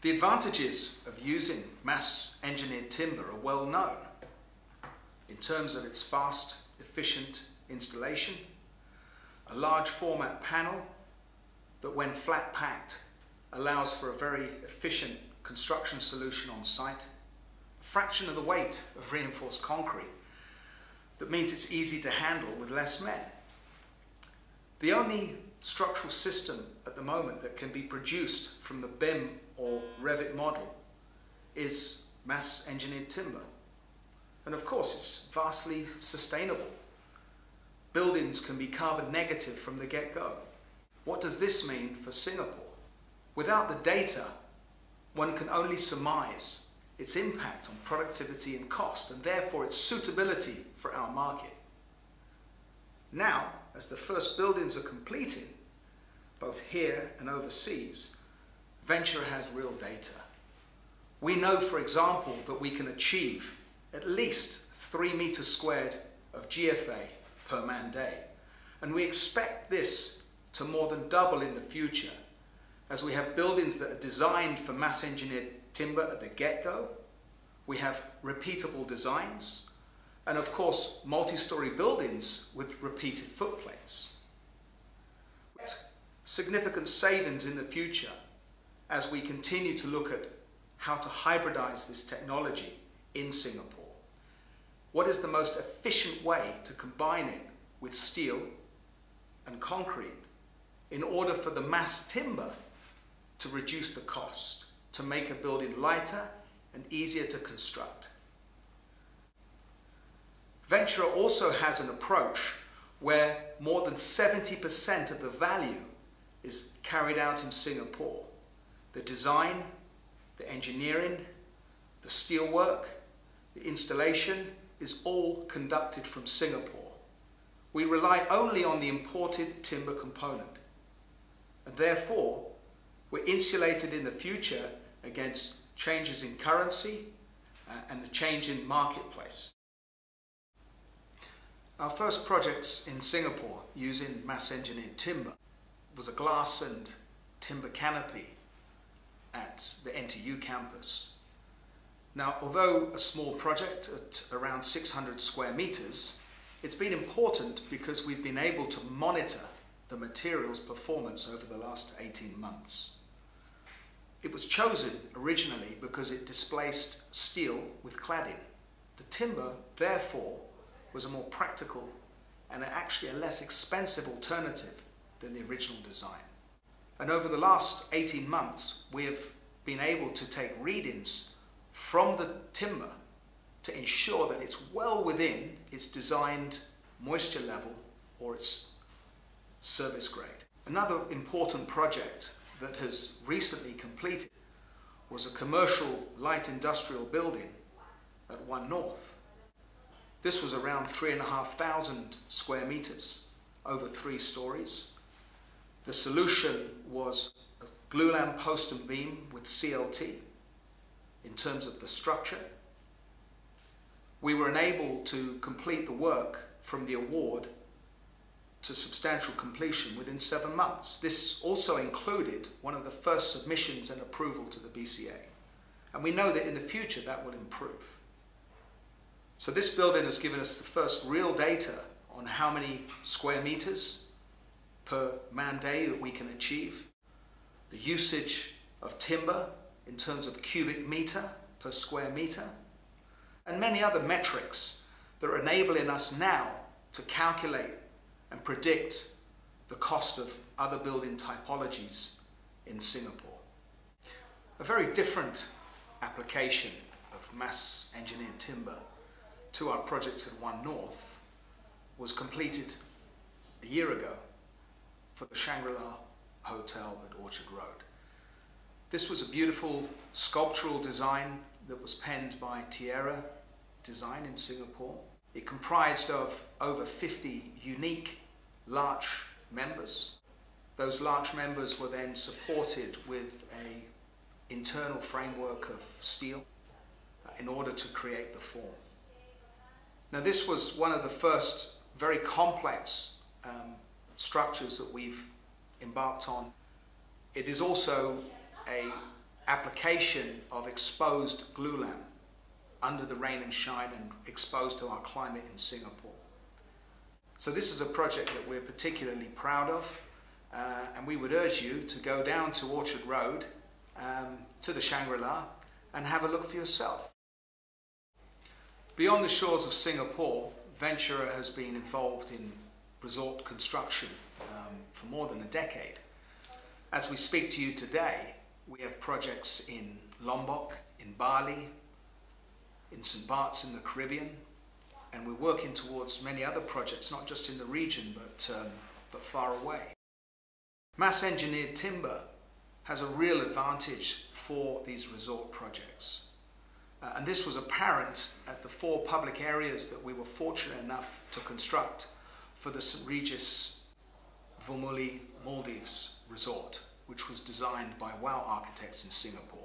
The advantages of using mass engineered timber are well known in terms of its fast, efficient installation, a large format panel that when flat packed allows for a very efficient construction solution on site, a fraction of the weight of reinforced concrete that means it's easy to handle with less men. The only structural system at the moment that can be produced from the BIM or Revit model is mass engineered timber, and of course it's vastly sustainable. Buildings can be carbon negative from the get-go. What does this mean for Singapore? Without the data, one can only surmise its impact on productivity and cost, and therefore its suitability for our market. Now, as the first buildings are completed, both here and overseas, Venturer has real data. We know, for example, that we can achieve at least 3 meters squared of GFA per man day, and we expect this to more than double in the future as we have buildings that are designed for mass engineered timber at the get-go. We have repeatable designs and of course multi-story buildings with repeated footplates. Significant savings in the future as we continue to look at how to hybridize this technology in Singapore. What is the most efficient way to combine it with steel and concrete in order for the mass timber to reduce the cost, to make a building lighter and easier to construct. Venturer also has an approach where more than 70% of the value is carried out in Singapore. The design, the engineering, the steelwork, the installation is all conducted from Singapore. We rely only on the imported timber component, and therefore we're insulated in the future against changes in currency and the change in marketplace. Our first projects in Singapore using mass engineered timber was a glass and timber canopy at the NTU campus. Now, although a small project at around 600 square meters, it's been important because we've been able to monitor the material's performance over the last 18 months. It was chosen originally because it displaced steel with cladding. The timber, therefore, was a more practical and actually a less expensive alternative than the original design. And over the last 18 months, we have been able to take readings from the timber to ensure that it's well within its designed moisture level or its service grade. Another important project that has recently completed was a commercial light industrial building at One North. This was around 3,500 square meters over 3 stories. The solution was a Glulam post and beam with CLT in terms of the structure. We were enabled to complete the work from the award to substantial completion within 7 months. This also included one of the first submissions and approval to the BCA. And we know that in the future that will improve. So this building has given us the first real data on how many square meters per man day that we can achieve, the usage of timber in terms of cubic meter per square meter, and many other metrics that are enabling us now to calculate and predict the cost of other building typologies in Singapore. A very different application of mass engineered timber to our projects at One North was completed a year ago for the Shangri-La Hotel at Orchard Road. This was a beautiful sculptural design that was penned by Tierra Design in Singapore. It comprised of over 50 unique larch members. Those larch members were then supported with an internal framework of steel in order to create the form. Now, this was one of the first very complex structures that we've embarked on. It is also a application of exposed glulam under the rain and shine and exposed to our climate in Singapore. So this is a project that we're particularly proud of, and we would urge you to go down to Orchard Road, to the Shangri-La, and have a look for yourself. Beyond the shores of Singapore, Venturer has been involved in resort construction for more than a decade. As we speak to you today, we have projects in Lombok, in Bali, in St Bart's in the Caribbean, and we're working towards many other projects, not just in the region, but far away. Mass Engineered Timber has a real advantage for these resort projects. And this was apparent at the 4 public areas that we were fortunate enough to construct for the St Regis Vomuli Maldives Resort, which was designed by WOW Architects in Singapore.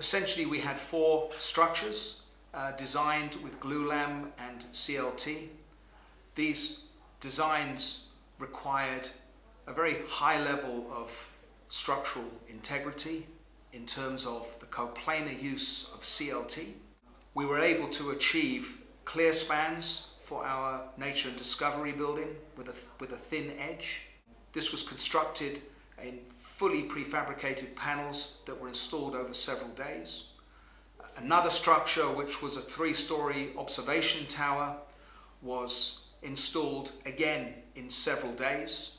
Essentially, we had 4 structures designed with glulam and CLT. These designs required a very high level of structural integrity in terms of the coplanar use of CLT. We were able to achieve clear spans for our nature and discovery building with a thin edge. This was constructed in fully prefabricated panels that were installed over several days. Another structure, which was a 3-story observation tower, was installed again in several days.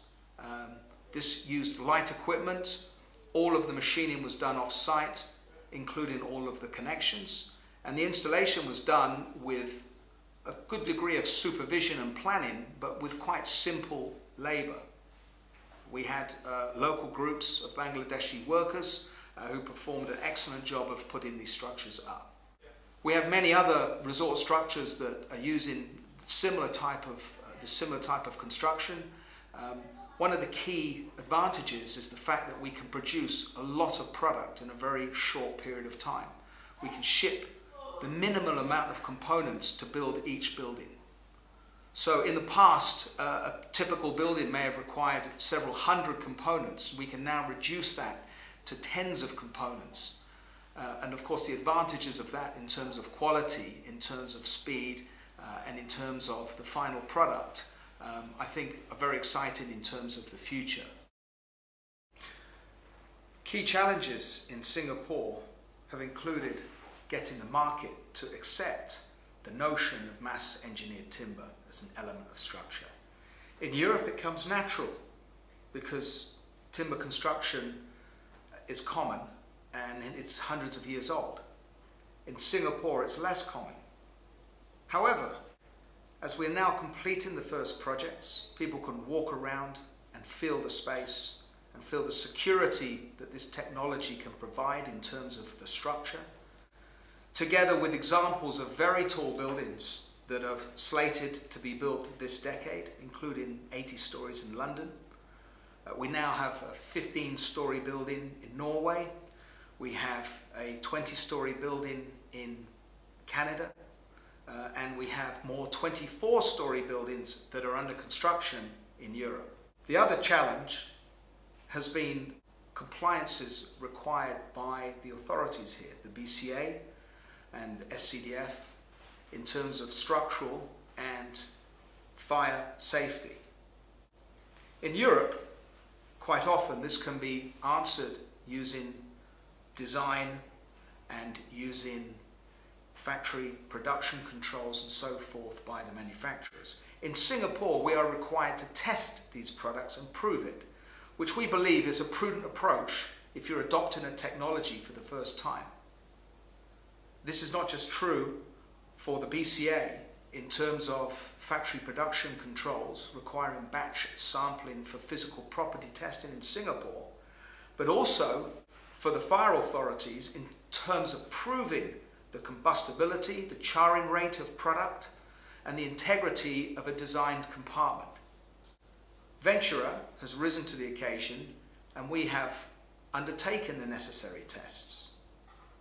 This used light equipment. All of the machining was done off-site, including all of the connections, and the installation was done with a good degree of supervision and planning, but with quite simple labour. We had local groups of Bangladeshi workers who performed an excellent job of putting these structures up. We have many other resort structures that are using the similar type of construction. One of the key advantages is the fact that we can produce a lot of product in a very short period of time. We can ship the minimal amount of components to build each building. So in the past, a typical building may have required several hundred components. We can now reduce that to tens of components. And of course, the advantages of that in terms of quality, in terms of speed, and in terms of the final product, I think are very exciting in terms of the future. Key challenges in Singapore have included getting the market to accept the notion of mass engineered timber as an element of structure. In Europe, it comes natural because timber construction is common and it's hundreds of years old. In Singapore, it's less common. However, as we're now completing the first projects, people can walk around and feel the space and feel the security that this technology can provide in terms of the structure, together with examples of very tall buildings that are slated to be built this decade, including 80 stories in London. We now have a 15-story building in Norway. We have a 20-story building in Canada. And we have more 24-story buildings that are under construction in Europe. The other challenge has been compliances required by the authorities here, the BCA and SCDF, in terms of structural and fire safety. In Europe, quite often this can be answered using design and using factory production controls and so forth by the manufacturers. In Singapore, we are required to test these products and prove it, which we believe is a prudent approach if you're adopting a technology for the first time. This is not just true for the BCA in terms of factory production controls requiring batch sampling for physical property testing in Singapore, but also for the fire authorities in terms of proving the combustibility, the charring rate of product, and the integrity of a designed compartment. Venturer has risen to the occasion, and we have undertaken the necessary tests,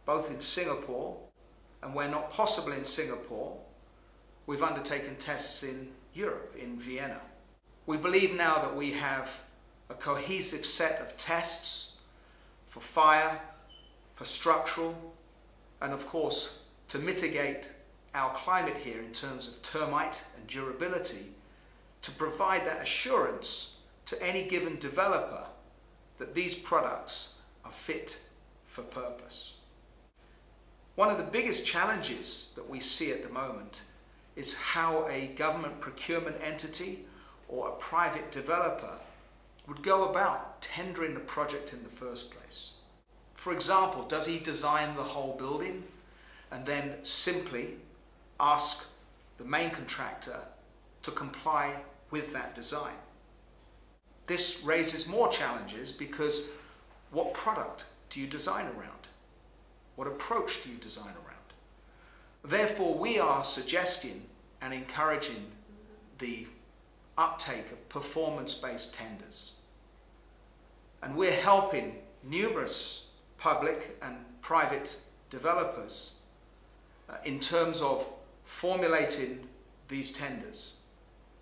both in Singapore and where not possible in Singapore, we've undertaken tests in Europe, in Vienna. We believe now that we have a cohesive set of tests for fire, for structural, and of course to mitigate our climate here in terms of termite and durability, to provide that assurance to any given developer that these products are fit for purpose. One of the biggest challenges that we see at the moment is how a government procurement entity or a private developer would go about tendering the project in the first place. For example, does he design the whole building and then simply ask the main contractor to comply with that design? This raises more challenges because what product do you design around? What approach do you design around? Therefore, we are suggesting and encouraging the uptake of performance-based tenders. And we're helping numerous public and private developers in terms of formulating these tenders.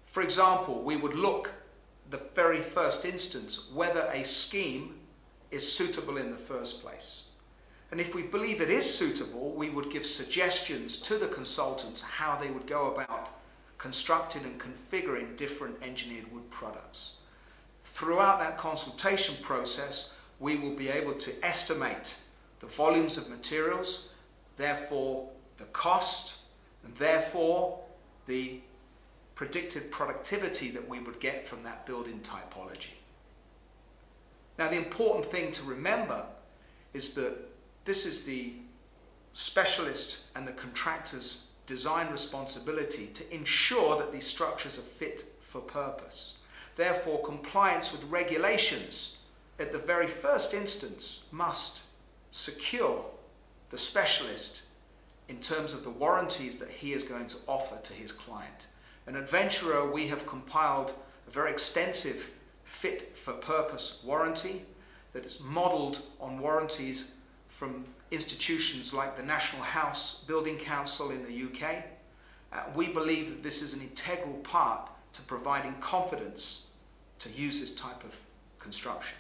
For example, we would look at the very first instance whether a scheme is suitable in the first place. And if we believe it is suitable, we would give suggestions to the consultants how they would go about constructing and configuring different engineered wood products. Throughout that consultation process, we will be able to estimate the volumes of materials, therefore the cost, and therefore the predicted productivity that we would get from that building typology. Now, the important thing to remember is that this is the specialist and the contractor's design responsibility to ensure that these structures are fit for purpose. Therefore, compliance with regulations at the very first instance must secure the specialist in terms of the warranties that he is going to offer to his client. And at Venturer, we have compiled a very extensive fit for purpose warranty that is modelled on warranties from institutions like the National House Building Council in the UK. We believe that this is an integral part to providing confidence to use this type of construction.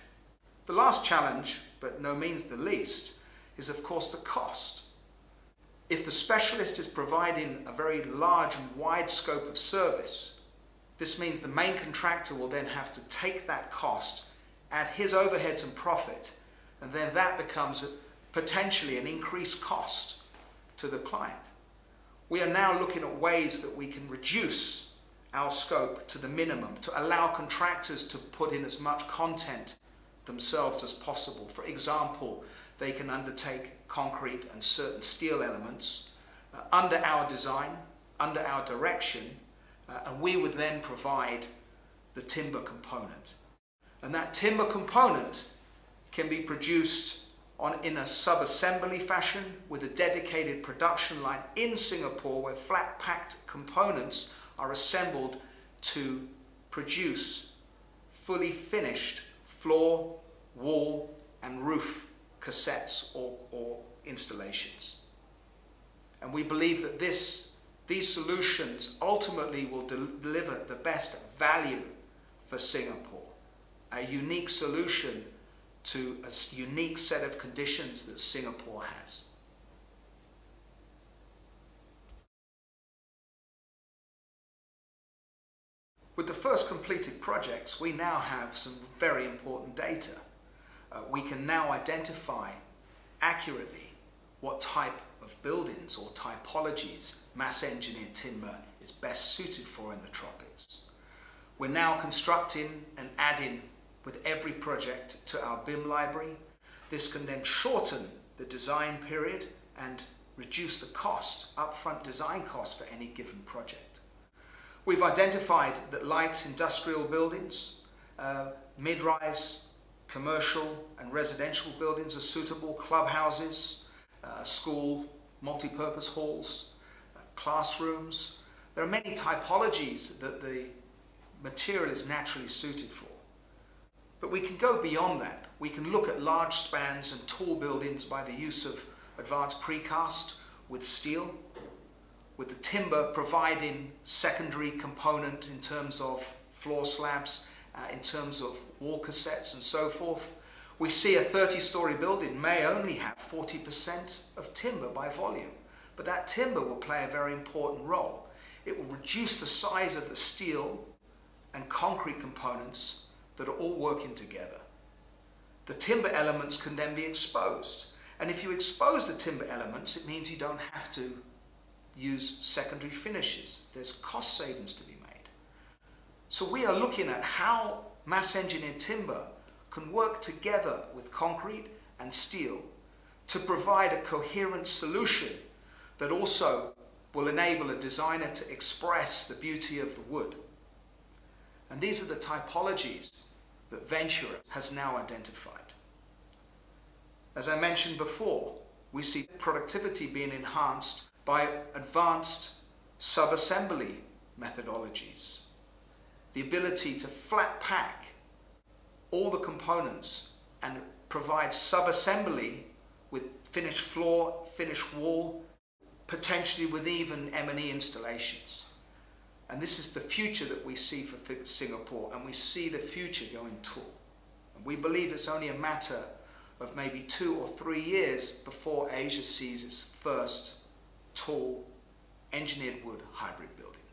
The last challenge, but no means the least, is of course the cost. If the specialist is providing a very large and wide scope of service, this means the main contractor will then have to take that cost, add his overheads and profit, and then that becomes potentially an increased cost to the client. We are now looking at ways that we can reduce our scope to the minimum to allow contractors to put in as much content themselves as possible. For example, they can undertake concrete and certain steel elements under our design, under our direction, and we would then provide the timber component. And that timber component can be produced in a sub-assembly fashion with a dedicated production line in Singapore where flat-packed components are assembled to produce fully finished floor, wall and roof cassettes or installations. And we believe that these solutions ultimately will deliver the best value for Singapore, a unique solution to a unique set of conditions that Singapore has. With the first completed projects, we now have some very important data. We can now identify accurately what type of buildings or typologies mass engineered timber is best suited for in the tropics. We're now constructing and adding with every project to our BIM library. This can then shorten the design period and reduce the cost, upfront design cost for any given project. We've identified that light industrial buildings, mid-rise, commercial and residential buildings are suitable, clubhouses, school, multi-purpose halls, classrooms. There are many typologies that the material is naturally suited for. But we can go beyond that. We can look at large spans and tall buildings by the use of advanced precast with steel, with the timber providing secondary component in terms of floor slabs, in terms of wall cassettes and so forth. We see a 30-story building may only have 40% of timber by volume, but that timber will play a very important role. It will reduce the size of the steel and concrete components that are all working together. The timber elements can then be exposed. And if you expose the timber elements, it means you don't have to use secondary finishes. There's cost savings to be made. So we are looking at how mass engineered timber can work together with concrete and steel to provide a coherent solution that also will enable a designer to express the beauty of the wood. And these are the typologies that Venturer has now identified. As I mentioned before, we see productivity being enhanced by advanced subassembly methodologies, the ability to flat pack all the components and provide subassembly with finished floor, finished wall, potentially with even M&E installations. And this is the future that we see for Singapore, and we see the future going tall. And we believe it's only a matter of maybe 2 or 3 years before Asia sees its first tall engineered wood hybrid building.